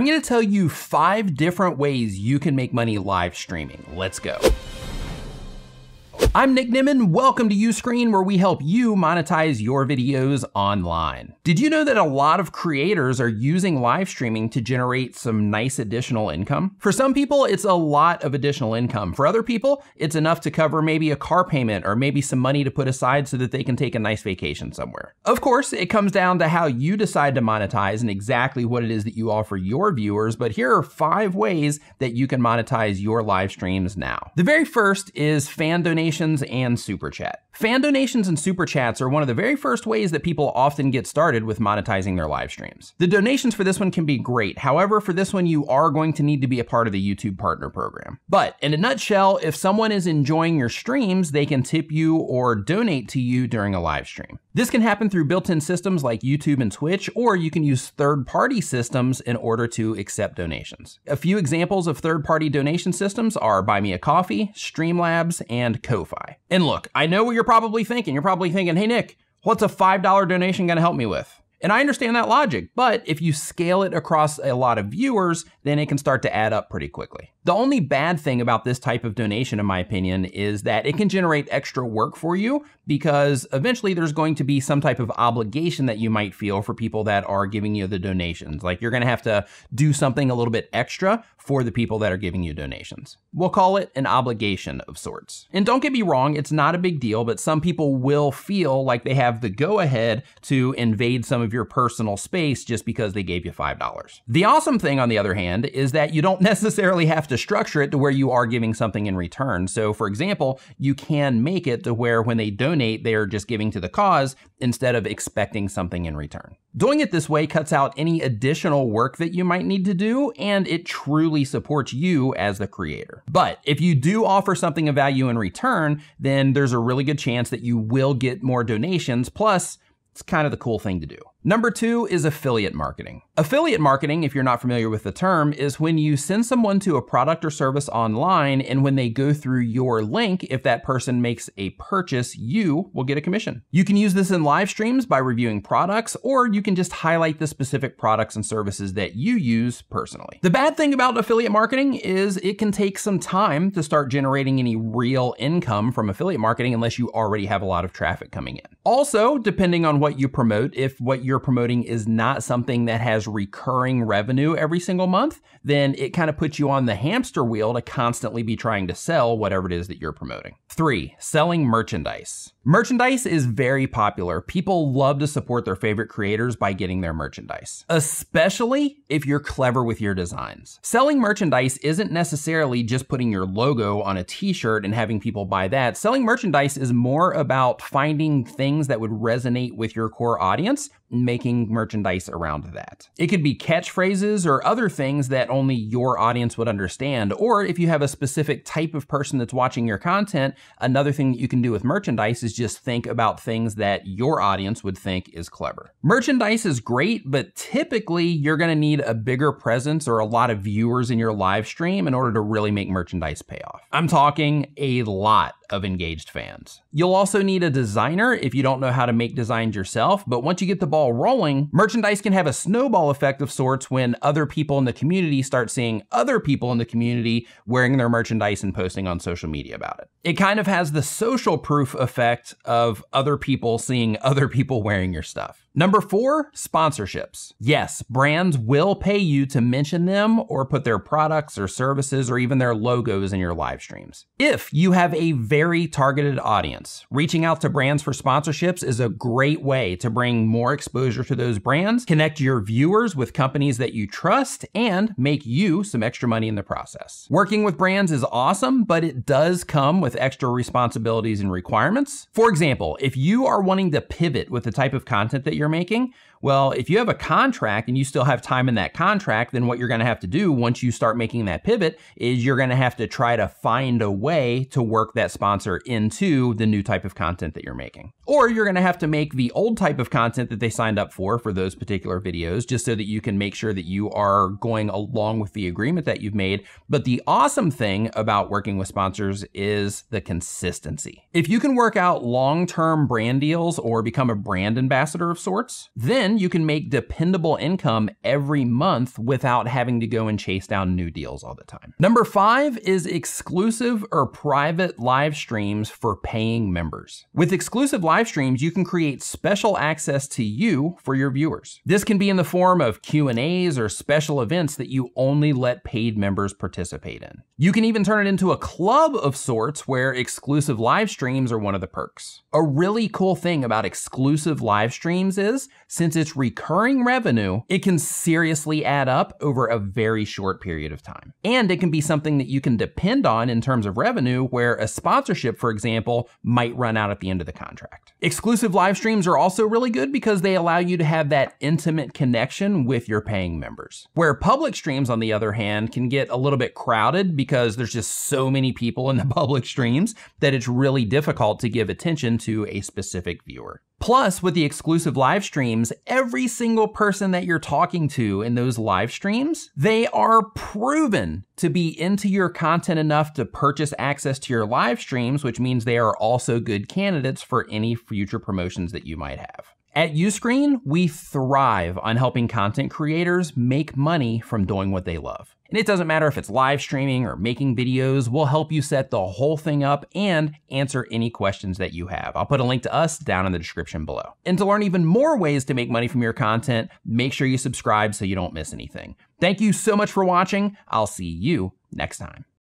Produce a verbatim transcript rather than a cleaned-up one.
I'm gonna tell you five different ways you can make money live streaming. Let's go. I'm Nick Nimmin, welcome to Uscreen, where we help you monetize your videos online. Did you know that a lot of creators are using live streaming to generate some nice additional income? For some people, it's a lot of additional income. For other people, it's enough to cover maybe a car payment or maybe some money to put aside so that they can take a nice vacation somewhere. Of course, it comes down to how you decide to monetize and exactly what it is that you offer your viewers, but here are five ways that you can monetize your live streams now. The very first is fan donations and super chat. Fan donations and super chats are one of the very first ways that people often get started with monetizing their live streams. The donations for this one can be great. However, for this one, you are going to need to be a part of the YouTube Partner Program. But in a nutshell, if someone is enjoying your streams, they can tip you or donate to you during a live stream. This can happen through built-in systems like YouTube and Twitch, or you can use third-party systems in order to accept donations. A few examples of third-party donation systems are Buy Me a Coffee, Streamlabs, and Kofi. And look, I know what you're probably thinking. You're probably thinking, hey Nick, what's a five dollar donation gonna help me with? And I understand that logic, but if you scale it across a lot of viewers, then it can start to add up pretty quickly. The only bad thing about this type of donation, in my opinion, is that it can generate extra work for you because eventually there's going to be some type of obligation that you might feel for people that are giving you the donations. Like you're gonna have to do something a little bit extra for the people that are giving you donations. We'll call it an obligation of sorts. And don't get me wrong, it's not a big deal, but some people will feel like they have the go-ahead to invade some of your personal space just because they gave you five dollars. The awesome thing, on the other hand, is that you don't necessarily have to structure it to where you are giving something in return. So for example, you can make it to where when they donate, they're just giving to the cause instead of expecting something in return. Doing it this way cuts out any additional work that you might need to do, and it truly supports you as the creator. But if you do offer something of value in return, then there's a really good chance that you will get more donations. Plus, it's kind of the cool thing to do. Number two is affiliate marketing. Affiliate marketing, if you're not familiar with the term, is when you send someone to a product or service online, and when they go through your link, if that person makes a purchase, you will get a commission. You can use this in live streams by reviewing products, or you can just highlight the specific products and services that you use personally. The bad thing about affiliate marketing is it can take some time to start generating any real income from affiliate marketing unless you already have a lot of traffic coming in. Also, depending on what you promote, if what you're you're promoting is not something that has recurring revenue every single month, then it kind of puts you on the hamster wheel to constantly be trying to sell whatever it is that you're promoting. Three, selling merchandise. Merchandise is very popular. People love to support their favorite creators by getting their merchandise, especially if you're clever with your designs. Selling merchandise isn't necessarily just putting your logo on a t-shirt and having people buy that. Selling merchandise is more about finding things that would resonate with your core audience, making merchandise around that. It could be catchphrases or other things that only your audience would understand, or if you have a specific type of person that's watching your content, another thing that you can do with merchandise is just think about things that your audience would think is clever. Merchandise is great, but typically you're gonna need a bigger presence or a lot of viewers in your live stream in order to really make merchandise pay off. I'm talking a lot of engaged fans. You'll also need a designer if you don't know how to make designs yourself, but once you get the ball rolling, merchandise can have a snowball effect of sorts when other people in the community start seeing other people in the community wearing their merchandise and posting on social media about it. It kind of has the social proof effect of other people seeing other people wearing your stuff. Number four, sponsorships. Yes, brands will pay you to mention them or put their products or services or even their logos in your live streams. If you have a very targeted audience, reaching out to brands for sponsorships is a great way to bring more exposure to those brands, connect your viewers with companies that you trust, and make you some extra money in the process. Working with brands is awesome, but it does come with extra responsibilities and requirements. For example, if you are wanting to pivot with the type of content that you're you're making, well, if you have a contract and you still have time in that contract, then what you're gonna have to do once you start making that pivot is you're gonna have to try to find a way to work that sponsor into the new type of content that you're making. Or you're gonna have to make the old type of content that they signed up for for those particular videos, just so that you can make sure that you are going along with the agreement that you've made. But the awesome thing about working with sponsors is the consistency. If you can work out long-term brand deals or become a brand ambassador of sorts, then Then you can make dependable income every month without having to go and chase down new deals all the time. Number five is exclusive or private live streams for paying members. With exclusive live streams, you can create special access to you for your viewers. This can be in the form of Q and A's or special events that you only let paid members participate in. You can even turn it into a club of sorts where exclusive live streams are one of the perks. A really cool thing about exclusive live streams is, since it's recurring revenue, it can seriously add up over a very short period of time. And it can be something that you can depend on in terms of revenue, where a sponsorship, for example, might run out at the end of the contract. Exclusive live streams are also really good because they allow you to have that intimate connection with your paying members. Where public streams, on the other hand, can get a little bit crowded because there's just so many people in the public streams that it's really difficult to give attention to a specific viewer. Plus, with the exclusive live streams, every single person that you're talking to in those live streams, they are proven to be into your content enough to purchase access to your live streams, which means they are also good candidates for any future promotions that you might have. At Uscreen, we thrive on helping content creators make money from doing what they love. And it doesn't matter if it's live streaming or making videos, we'll help you set the whole thing up and answer any questions that you have. I'll put a link to us down in the description below. And to learn even more ways to make money from your content, make sure you subscribe so you don't miss anything. Thank you so much for watching. I'll see you next time.